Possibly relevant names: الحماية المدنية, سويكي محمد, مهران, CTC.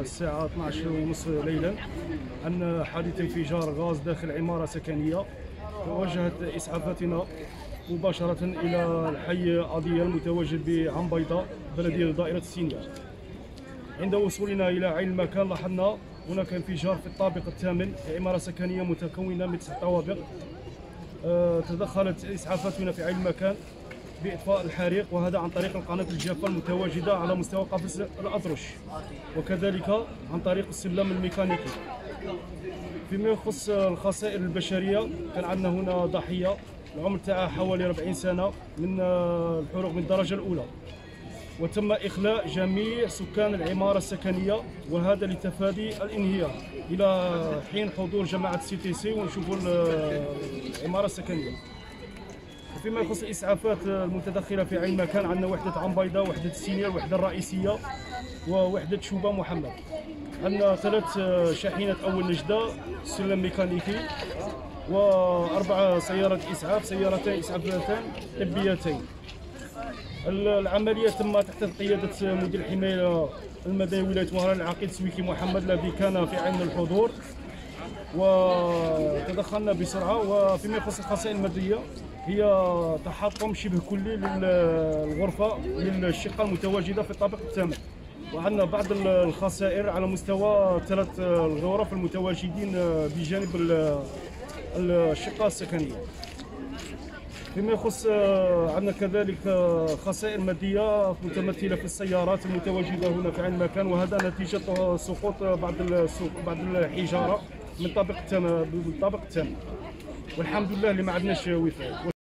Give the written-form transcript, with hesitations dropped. الساعة 12:30 ليلا عن حادث انفجار غاز داخل عمارة سكنية. وجهت إسعافاتنا مباشرة إلى الحي أضياء المتواجد بعم بيضاء بلدية دائرة السيناء. عند وصولنا إلى عين المكان لاحظنا هناك انفجار في الطابق الثامن في عمارة سكنية متكونة من 9 طوابق. تدخلت إسعافاتنا في عين المكان بإطفاء الحريق، وهذا عن طريق القناة الجافة المتواجدة على مستوى قفص الأطرش، وكذلك عن طريق السلم الميكانيكي. فيما يخص الخسائر البشرية، كان عندنا هنا ضحية العمر تاعها حوالي 40 سنة من الحروق من الدرجة الأولى، وتم إخلاء جميع سكان العمارة السكنية، وهذا لتفادي الانهيار إلى حين حضور جماعة CTC ونشوفوا العمارة السكنية. فيما يخص الإسعافات المتدخلة في عين المكان، عندنا وحدة عم بيضاء، وحدة السينية، الوحدة الرئيسية، ووحدة شوبة محمد. عندنا 3 شاحنات أول نجدة، سلم ميكانيكي، و4 سيارات إسعاف، سيارتين إسعافتان طبيتين. العملية تم تحت قيادة مدير الحماية المدني ولاية مهران العقيد سويكي محمد الذي كان في عين الحضور، وتدخلنا بسرعة. وفيما يخص الخسائر المادية، هي تحطم شبه كلي للغرفة للشقة المتواجدة في الطابق الثامن، وعندنا بعض الخسائر على مستوى 3 الغرف المتواجدين بجانب الشقة السكنية. فيما يخص عندنا كذلك خسائر مادية متمثلة في السيارات المتواجدة هنا في عين المكان، وهذا نتيجة سقوط بعض الحجارة من الطابق الثامن، والحمد لله اللي ما عندناش وفاة.